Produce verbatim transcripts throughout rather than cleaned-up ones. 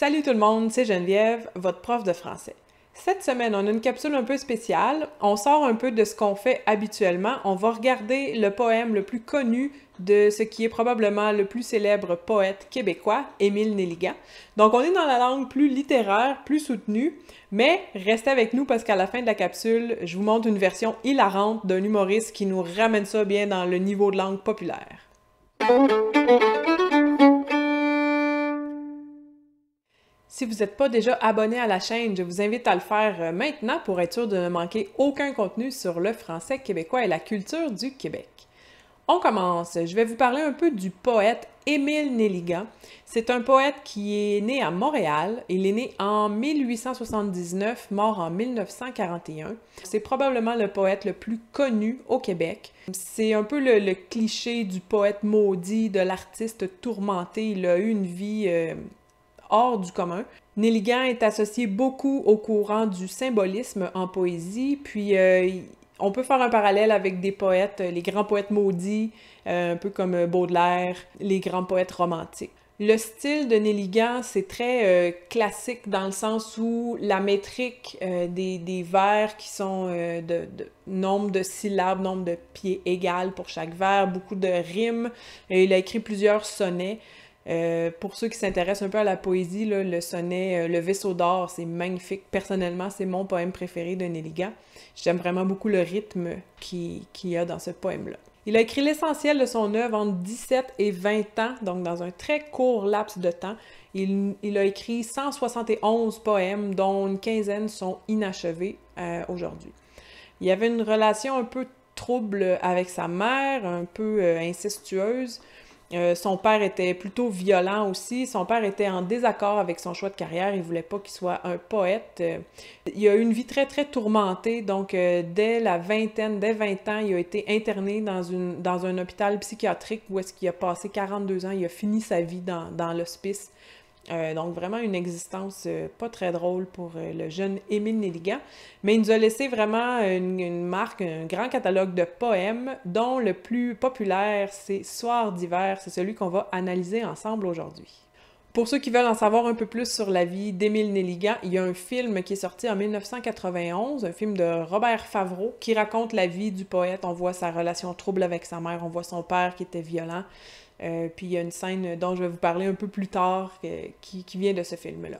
Salut tout le monde, c'est Geneviève, votre prof de français. Cette semaine, on a une capsule un peu spéciale. On sort un peu de ce qu'on fait habituellement. On va regarder le poème le plus connu de ce qui est probablement le plus célèbre poète québécois, Émile Nelligan. Donc, on est dans la langue plus littéraire, plus soutenue, mais restez avec nous parce qu'à la fin de la capsule, je vous montre une version hilarante d'un humoriste qui nous ramène ça bien dans le niveau de langue populaire. Si vous n'êtes pas déjà abonné à la chaîne, je vous invite à le faire maintenant pour être sûr de ne manquer aucun contenu sur le français québécois et la culture du Québec. On commence. Je vais vous parler un peu du poète Émile Nelligan. C'est un poète qui est né à Montréal. Il est né en mille huit cent soixante-dix-neuf, mort en mille neuf cent quarante et un. C'est probablement le poète le plus connu au Québec. C'est un peu le, le cliché du poète maudit, de l'artiste tourmenté. Il a eu une vie... Euh, hors du commun. Nelligan est associé beaucoup au courant du symbolisme en poésie, puis euh, on peut faire un parallèle avec des poètes, les grands poètes maudits, euh, un peu comme Baudelaire, les grands poètes romantiques. Le style de Nelligan, c'est très euh, classique dans le sens où la métrique euh, des, des vers qui sont euh, de, de nombre de syllabes, nombre de pieds égales pour chaque vers, beaucoup de rimes, et il a écrit plusieurs sonnets. Euh, pour ceux qui s'intéressent un peu à la poésie, là, le sonnet euh, « Le vaisseau d'or », c'est magnifique. Personnellement, c'est mon poème préféré de Nelligan. J'aime vraiment beaucoup le rythme qu'il qu'il y a dans ce poème-là. Il a écrit l'essentiel de son œuvre entre dix-sept et vingt ans, donc dans un très court laps de temps. Il, il a écrit cent soixante et onze poèmes, dont une quinzaine sont inachevés euh, aujourd'hui. Il y avait une relation un peu trouble avec sa mère, un peu euh, incestueuse. Euh, son père était plutôt violent aussi. Son père était en désaccord avec son choix de carrière. Il voulait pas qu'il soit un poète. Euh, il a eu une vie très, très tourmentée. Donc, euh, dès la vingtaine, dès vingt ans, il a été interné dans, une, dans un hôpital psychiatrique où est-ce qu'il a passé quarante-deux ans. Il a fini sa vie dans, dans l'hospice. Euh, donc, vraiment une existence euh, pas très drôle pour euh, le jeune Émile Nelligan. Mais il nous a laissé vraiment une, une marque, un grand catalogue de poèmes, dont le plus populaire, c'est « Soir d'hiver ». C'est celui qu'on va analyser ensemble aujourd'hui. Pour ceux qui veulent en savoir un peu plus sur la vie d'Émile Nelligan, il y a un film qui est sorti en mille neuf cent quatre-vingt-onze, un film de Robert Favreau, qui raconte la vie du poète. On voit sa relation trouble avec sa mère, on voit son père qui était violent. Euh, puis il y a une scène dont je vais vous parler un peu plus tard euh, qui, qui vient de ce film-là.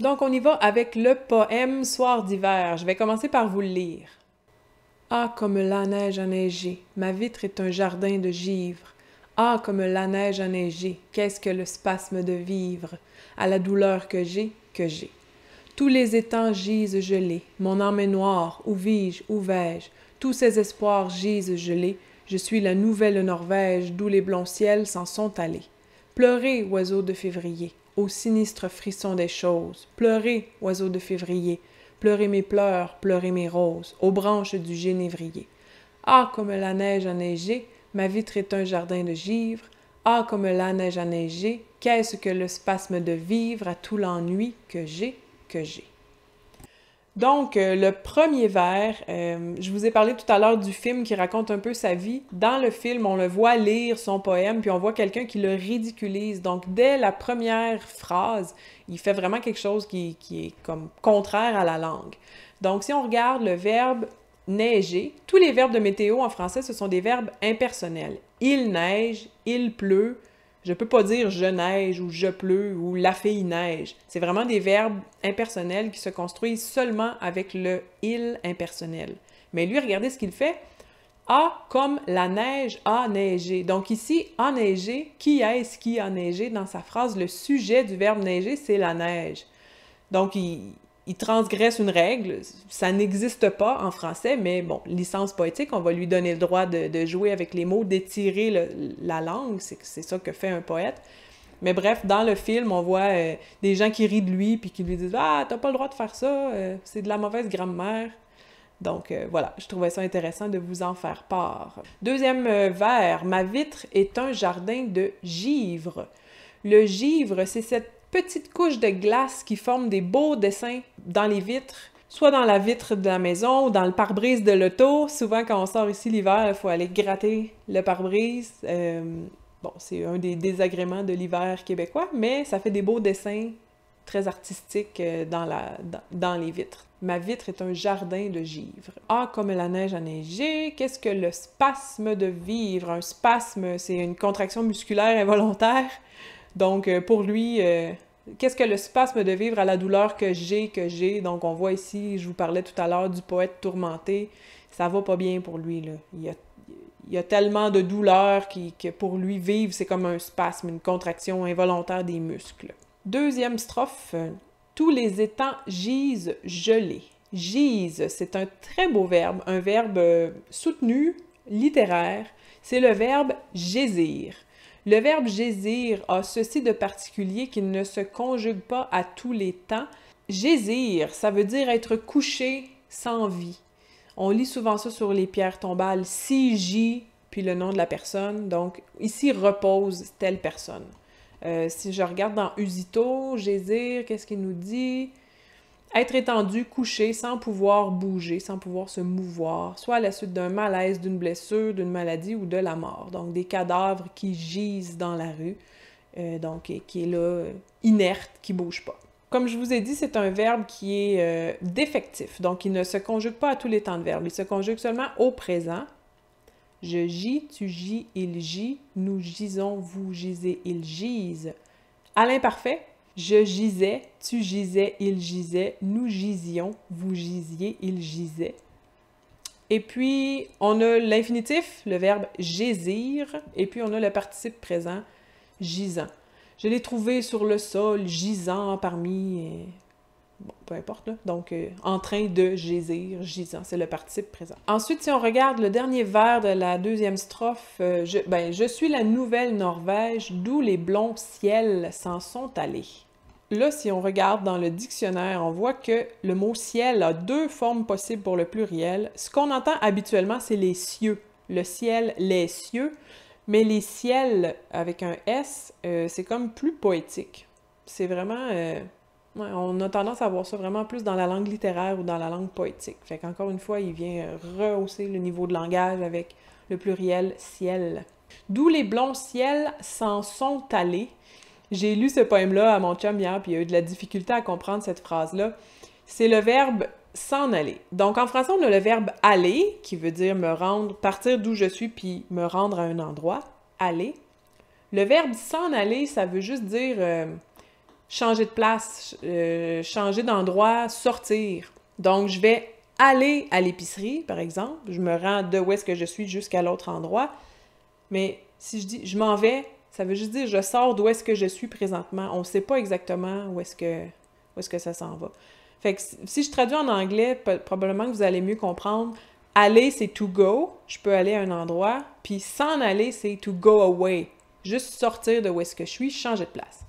Donc on y va avec le poème « Soir d'hiver ». Je vais commencer par vous le lire. « Ah, comme la neige enneigée, ma vitre est un jardin de givre. Ah, comme la neige enneigée, qu'est-ce que le spasme de vivre, à la douleur que j'ai, que j'ai. Tous les étangs gisent gelés, mon âme est noire, où vis-je, où vais-je, tous ces espoirs gisent gelés, je suis la nouvelle Norvège, d'où les blonds ciels s'en sont allés. Pleurez, oiseaux de février, ô sinistre frisson des choses. Pleurez, oiseaux de février, pleurez mes pleurs, pleurez mes roses, aux branches du génévrier. Ah, comme la neige enneigée, ma vitre est un jardin de givre. Ah, comme la neige enneigée, qu'est-ce que le spasme de vivre à tout l'ennui que j'ai, que j'ai. » Donc, euh, le premier vers, euh, je vous ai parlé tout à l'heure du film qui raconte un peu sa vie. Dans le film, on le voit lire son poème, puis on voit quelqu'un qui le ridiculise. Donc, dès la première phrase, il fait vraiment quelque chose qui, qui est comme contraire à la langue. Donc, si on regarde le verbe « neiger », tous les verbes de météo en français, ce sont des verbes impersonnels. Il neige, il pleut. Je peux pas dire « je neige » ou « je pleut » ou « la fille neige ». C'est vraiment des verbes impersonnels qui se construisent seulement avec le « il » impersonnel. Mais lui, regardez ce qu'il fait. « A » comme la neige a neigé. Donc ici, « enneigé », qui est-ce qui a neigé? Dans sa phrase, le sujet du verbe « neiger », c'est la neige. Donc il, il transgresse une règle. Ça n'existe pas en français, mais bon, licence poétique, on va lui donner le droit de, de jouer avec les mots, d'étirer le, la langue. C'est ça que fait un poète. Mais bref, dans le film, on voit euh, des gens qui rient de lui puis qui lui disent « Ah, t'as pas le droit de faire ça, euh, c'est de la mauvaise grammaire. » Donc euh, voilà, je trouvais ça intéressant de vous en faire part. Deuxième euh, vers, « Ma vitre est un jardin de givre. » Le givre, c'est cette petite couche de glace qui forme des beaux dessins dans les vitres, soit dans la vitre de la maison ou dans le pare-brise de l'auto. Souvent, quand on sort ici l'hiver, il faut aller gratter le pare-brise. Euh, bon, c'est un des désagréments de l'hiver québécois, mais ça fait des beaux dessins très artistique dans, la, dans, dans les vitres. Ma vitre est un jardin de givre. Ah, comme la neige a neigé, qu'est-ce que le spasme de vivre? Un spasme, c'est une contraction musculaire involontaire. Donc, pour lui, euh, qu'est-ce que le spasme de vivre à la douleur que j'ai, que j'ai? Donc, on voit ici, je vous parlais tout à l'heure du poète tourmenté. Ça va pas bien pour lui, là. Il y a, il y a tellement de douleur qui, que pour lui, vivre, c'est comme un spasme, une contraction involontaire des muscles. Deuxième strophe. Tous les étangs gisent gelés. Gisent, c'est un très beau verbe, un verbe soutenu, littéraire. C'est le verbe gésir. Le verbe gésir a ceci de particulier qu'il ne se conjugue pas à tous les temps. Gésir, ça veut dire être couché sans vie. On lit souvent ça sur les pierres tombales, si gît, puis le nom de la personne. Donc, ici repose telle personne. Euh, si je regarde dans Usito, Gésir, qu'est-ce qu'il nous dit? Être étendu, couché, sans pouvoir bouger, sans pouvoir se mouvoir, soit à la suite d'un malaise, d'une blessure, d'une maladie ou de la mort. Donc, des cadavres qui gisent dans la rue, euh, donc et, qui est là, inerte, qui ne bouge pas. Comme je vous ai dit, c'est un verbe qui est euh, défectif, donc il ne se conjugue pas à tous les temps de verbe, il se conjugue seulement au présent. Je gis, tu gis, il git, nous gisons, vous gisez, ils gisent. À l'imparfait, je gisais, tu gisais, il gisait, nous gisions, vous gisiez, il gisait. Et puis, on a l'infinitif, le verbe gésir, et puis on a le participe présent, gisant. Je l'ai trouvé sur le sol, gisant parmi... Bon, peu importe, là. Donc, euh, en train de gésir, gisant, c'est le participe présent. Ensuite, si on regarde le dernier vers de la deuxième strophe, euh, je, ben, je suis la nouvelle Norvège, d'où les blonds ciels s'en sont allés. Là, si on regarde dans le dictionnaire, on voit que le mot ciel a deux formes possibles pour le pluriel. Ce qu'on entend habituellement, c'est les cieux. Le ciel, les cieux, mais les ciels avec un S, euh, c'est comme plus poétique. C'est vraiment... Euh, Ouais, on a tendance à voir ça vraiment plus dans la langue littéraire ou dans la langue poétique. Fait qu'encore une fois, il vient rehausser le niveau de langage avec le pluriel « ciel ». D'où les blonds ciels s'en sont allés. J'ai lu ce poème-là à mon chum hier, puis il y a eu de la difficulté à comprendre cette phrase-là. C'est le verbe « s'en aller ». Donc en français, on a le verbe « aller », qui veut dire me rendre, partir d'où je suis, puis me rendre à un endroit, « aller ». Le verbe « s'en aller », ça veut juste dire... Euh, changer de place, euh, changer d'endroit, sortir. Donc, je vais aller à l'épicerie, par exemple. Je me rends de où est-ce que je suis jusqu'à l'autre endroit. Mais si je dis « je m'en vais », ça veut juste dire « je sors d'où est-ce que je suis présentement ». On ne sait pas exactement où est-ce que, où est-ce que ça s'en va. Fait que si je traduis en anglais, probablement que vous allez mieux comprendre. « Aller », c'est « to go ». Je peux aller à un endroit. Puis « s'en aller », c'est « to go away ». Juste sortir de où est-ce que je suis, changer de place.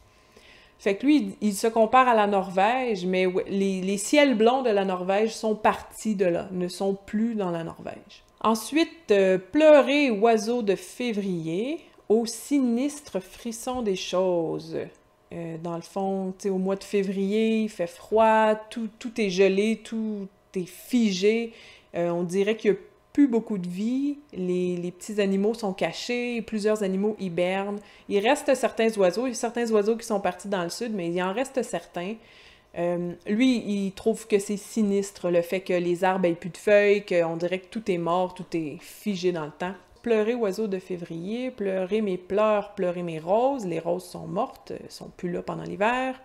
Fait que lui, il se compare à la Norvège, mais les, les ciels blonds de la Norvège sont partis de là, ne sont plus dans la Norvège. Ensuite, euh, pleurer, oiseau de février, au sinistre frisson des choses. Euh, dans le fond, tu sais, au mois de février, il fait froid, tout, tout est gelé, tout est figé. Euh, on dirait qu'il n'y a plus beaucoup de vie, les, les petits animaux sont cachés, plusieurs animaux hibernent. Il reste certains oiseaux, il y a certains oiseaux qui sont partis dans le sud, mais il en reste certains. Euh, lui, il trouve que c'est sinistre, le fait que les arbres aient plus de feuilles, qu'on dirait que tout est mort, tout est figé dans le temps. Pleurez, oiseaux de février, pleurez mes pleurs, pleurez mes roses, les roses sont mortes, sont plus là pendant l'hiver.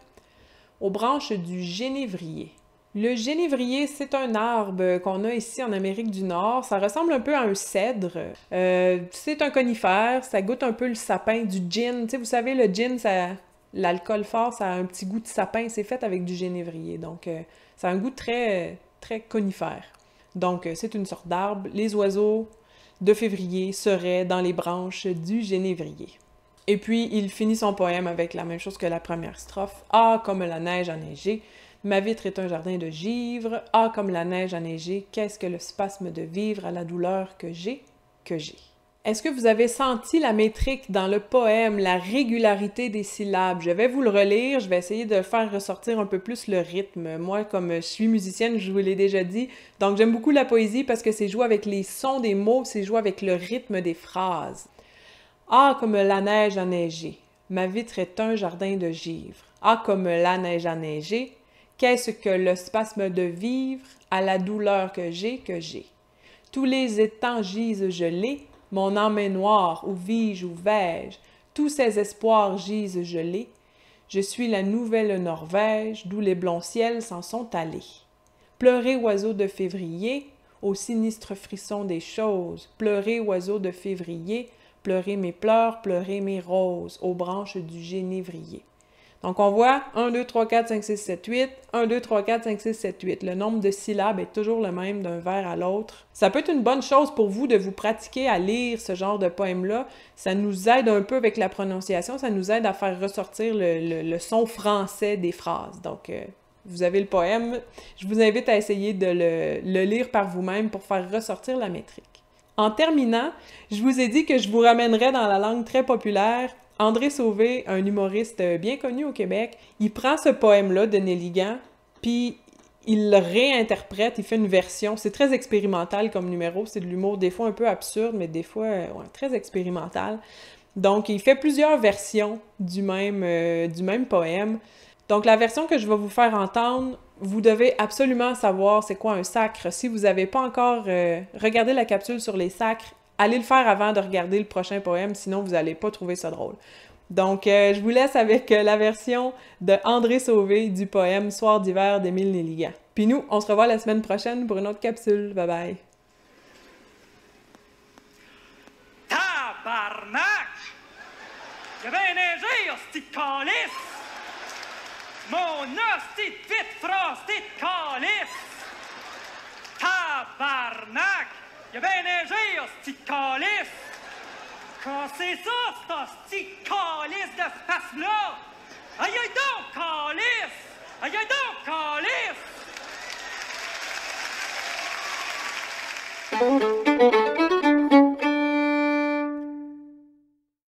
Aux branches du génévrier. Le génévrier, c'est un arbre qu'on a ici en Amérique du Nord. Ça ressemble un peu à un cèdre. Euh, c'est un conifère, ça goûte un peu le sapin, du gin. Tu sais, vous savez, le gin, ça, l'alcool fort, ça a un petit goût de sapin. C'est fait avec du génévrier, donc euh, ça a un goût très, très conifère. Donc, euh, c'est une sorte d'arbre. Les oiseaux de février seraient dans les branches du génévrier. Et puis, il finit son poème avec la même chose que la première strophe. « Ah, comme la neige a neigé !» Ma vitre est un jardin de givre, ah, comme la neige a neigé, qu'est-ce que le spasme de vivre à la douleur que j'ai, que j'ai. Est-ce que vous avez senti la métrique dans le poème, la régularité des syllabes? Je vais vous le relire, je vais essayer de faire ressortir un peu plus le rythme. Moi, comme je suis musicienne, je vous l'ai déjà dit, donc j'aime beaucoup la poésie parce que c'est jouer avec les sons des mots, c'est jouer avec le rythme des phrases. Ah, comme la neige a neigé, ma vitre est un jardin de givre. Ah, comme la neige a neigé, qu'est-ce que le spasme de vivre à la douleur que j'ai, que j'ai. Tous les étangs gisent gelés, mon âme est noire, où vis-je, où vais-je, tous ces espoirs gisent gelés. Je suis la nouvelle Norvège, d'où les blonds ciels s'en sont allés. Pleurez, oiseaux de février, au sinistre frisson des choses, pleurez, oiseaux de février, pleurez mes pleurs, pleurez mes roses, aux branches du génévrier. Donc on voit un, deux, trois, quatre, cinq, six, sept, huit, un, deux, trois, quatre, cinq, six, sept, huit. Le nombre de syllabes est toujours le même d'un vers à l'autre. Ça peut être une bonne chose pour vous de vous pratiquer à lire ce genre de poème-là. Ça nous aide un peu avec la prononciation, ça nous aide à faire ressortir le, le, le son français des phrases. Donc euh, vous avez le poème, je vous invite à essayer de le, le lire par vous-même pour faire ressortir la métrique. En terminant, je vous ai dit que je vous ramènerais dans la langue très populaire. André Sauvé, un humoriste bien connu au Québec, il prend ce poème-là de Nelligan, puis il le réinterprète, il fait une version. C'est très expérimental comme numéro, c'est de l'humour des fois un peu absurde, mais des fois ouais, très expérimental. Donc, il fait plusieurs versions du même, euh, du même poème. Donc, la version que je vais vous faire entendre, vous devez absolument savoir c'est quoi un sacre. Si vous n'avez pas encore euh, regardé la capsule sur les sacres, allez le faire avant de regarder le prochain poème, sinon vous n'allez pas trouver ça drôle. Donc, euh, je vous laisse avec euh, la version de André Sauvé du poème « Soir d'hiver » d'Émile Nelligan. Puis nous, on se revoit la semaine prochaine pour une autre capsule. Bye bye! Tabarnak! Il y avait un neigé, hostie de calice! Mon hostie de vite frostie de calice! Tabarnak! Il a bien neigé, hostie de calice! Quand c'est ça, cette hostie de calice de face-là? Aïe aïe donc, calice! Aïe aïe donc, calice!